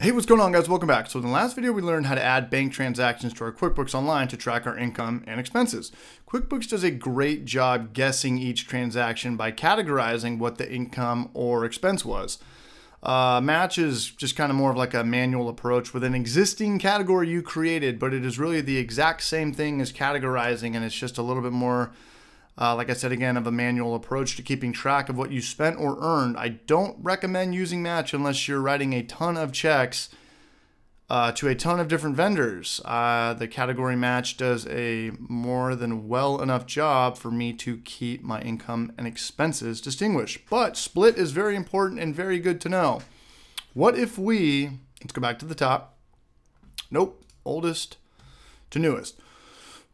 Hey, what's going on, guys? Welcome back. So in the last video, we learned how to add bank transactions to our QuickBooks Online to track our income and expenses. QuickBooks does a great job guessing each transaction by categorizing what the income or expense was. Match is just kind of more of like a manual approach with an existing category you created, but it is really the exact same thing as categorizing, and it's just a little bit more, like I said again, of a manual approach to keeping track of what you spent or earned. I don't recommend using Match unless you're writing a ton of checks to a ton of different vendors. The category Match does a more than well enough job for me to keep my income and expenses distinguished. But split is very important and very good to know. What if we, let's go back to the top. Nope, oldest to newest.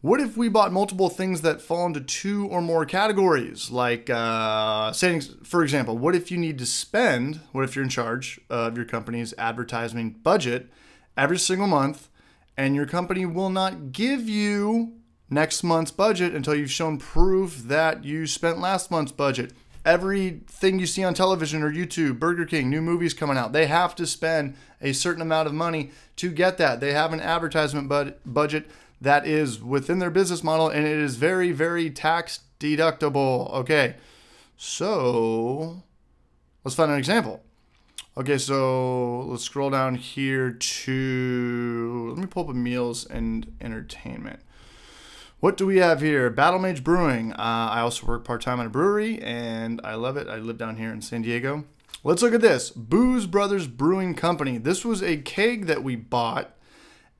What if we bought multiple things that fall into two or more categories? Like savings, for example, what if you need to spend, what if you're in charge of your company's advertising budget every single month and your company will not give you next month's budget until you've shown proof that you spent last month's budget? Everything you see on television or YouTube, Burger King, new movies coming out, they have to spend a certain amount of money to get that. They have an advertisement budget that is within their business model, and it is very, very tax deductible. Okay, so let's find an example. Okay, so let's scroll down here to, let me pull up meals and entertainment. What do we have here? Battle Mage Brewing. I also work part-time at a brewery, and I love it. I live down here in San Diego. Let's look at this. Booze Brothers Brewing Company. This was a keg that we bought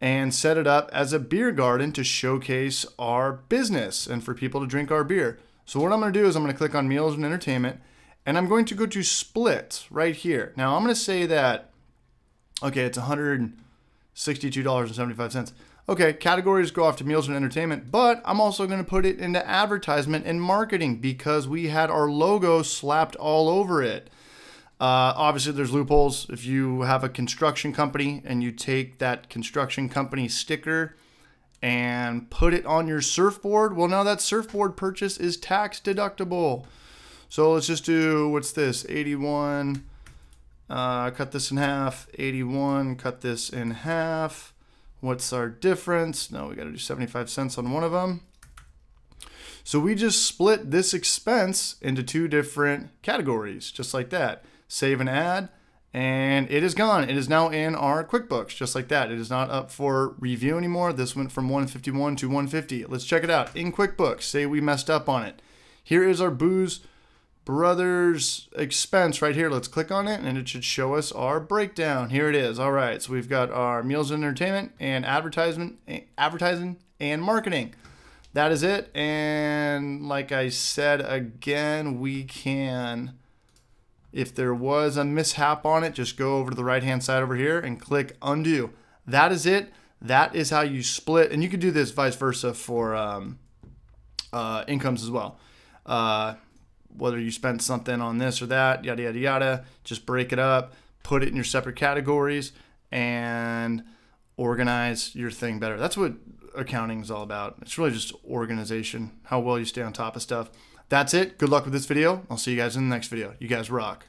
and set it up as a beer garden to showcase our business and for people to drink our beer. So what I'm going to do is I'm going to click on meals and entertainment, and I'm going to go to split right here. Now I'm going to say that, okay, it's $162.75. Okay, categories go off to meals and entertainment, but I'm also going to put it into advertisement and marketing because we had our logo slapped all over it. Obviously, there's loopholes. If you have a construction company and you take that construction company sticker and put it on your surfboard, well, now that surfboard purchase is tax deductible. So let's just do, what's this, 81, cut this in half, 81, cut this in half. What's our difference? No, we got to do 75 cents on one of them. So we just split this expense into two different categories, just like that. Save and add, and it is gone. It is now in our QuickBooks, just like that. It is not up for review anymore. This went from 151 to 150. Let's check it out in QuickBooks. Say we messed up on it. Here is our Booze Brothers expense right here. Let's click on it, and it should show us our breakdown. Here it is. All right, so we've got our meals and entertainment and advertising and marketing. That is it, and like I said again, we can, if there was a mishap on it, just go over to the right-hand side over here and click undo. That is it. That is how you split, and you can do this vice versa for incomes as well. Whether you spent something on this or that, yada, yada, yada, just break it up, put it in your separate categories, and organize your thing better. That's what accounting is all about. It's really just organization, how well you stay on top of stuff. That's it. Good luck with this video. I'll see you guys in the next video. You guys rock.